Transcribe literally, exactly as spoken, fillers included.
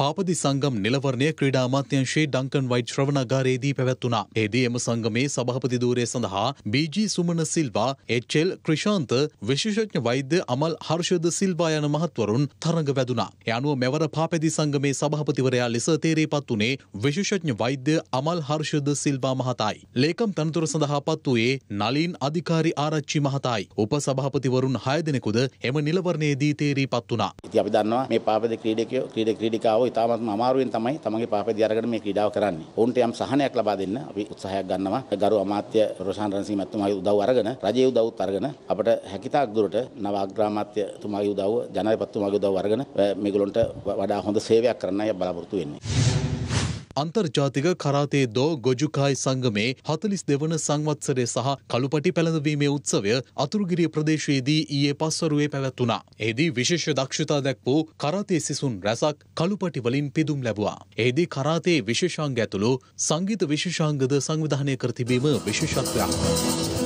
පාපදි සංගම් නිලවරණය ක්‍රීඩා අමාත්‍යාංශයේ Duncan white ශ්‍රවණාගාරයේදී පැවැත්ුණා. එදී එම සංගමේ සභාපති ධූරය සඳහා B G Sumana Silva, H L Krishantha, විශේෂඥ වෛද්‍ය අමල් හර්ෂද සිල්වා යන මහත්වරුන් තරඟ වැදුණා. ඒ අනුව මෙවර පාපදි සංගමේ සභාපතිවරයා ලෙස තේරේපත් වුණේ විශේෂඥ වෛද්‍ය අමල් හර්ෂද සිල්වා මහතායි. ලේකම් තනතුර සඳහා පත් වූයේ නලින් අධිකාරි ආරච්චි මහතායි. උපසභාපතිවරුන් හය දෙනෙකුද එම නිලවරණයේදී තේරීපත් වුණා. ඉතින් අපි දන්නවා මේ පාපදි ක්‍රීඩකයෝ ක්‍රීඩා ක්‍රීඩිකාවෝ ඉතාමත් අමාරුවෙන් තමයි තමන්ගේ පාපදි අරගෙන මේ ක්‍රීඩාව කරන්නේ. ඔවුන්ට යම් සහනයක් ලබා දෙන්න අපි උත්සාහයක් ගන්නවා. ගරු අමාත්‍ය රොෂාන් රන්සිංහ මහත්මයාගේ උදව් අරගෙන රජයේ උදව්ත් අරගෙන අපට හැකිතාක් දුරට නව අග්‍රාමාත්‍යතුමාගේ උදව්ව ජනාධිපතිතුමාගේ උදව්ව අරගෙන මේගොල්ලොන්ට වඩා හොඳ සේවයක් කරන්නයි අපි බලාපොරොත්තු වෙන්නේ. අන්තර්ජාතික කරාතේ දෝ ගොජුකායි සංගමේ හතලිස් දෙවන සංවත්සරය සහ කළුපටි පැළඳවීමේ උත්සවය අතුරුගිරිය ප්‍රදේශයේදී ඊයේ පස්වරුවේ පැවැත්වුණා. එහිදී විශේෂ දක්ෂතා දැක්වූ කරාතේ සිසුන් රැසක් කළුපටි වලින් පිදුම් ලැබුවා. එහිදී කරාතේ විශේෂාංග ඇතුළු සංගීත විශේෂාංගද සංවිධානය කර තිබීම විශේෂත්වයක්.